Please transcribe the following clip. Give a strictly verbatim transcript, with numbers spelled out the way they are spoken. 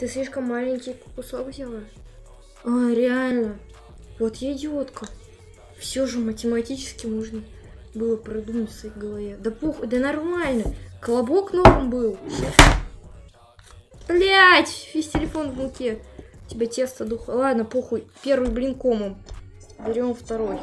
Ты слишком маленький кусок взяла? А, реально. Вот я идиотка. Все же математически можно было продумать в своей голове. Да похуй, да нормально. Колобок новым был. Блять, весь телефон в муке. У тебя тесто духа. Ладно, похуй. Первый блин комом. Берем второй.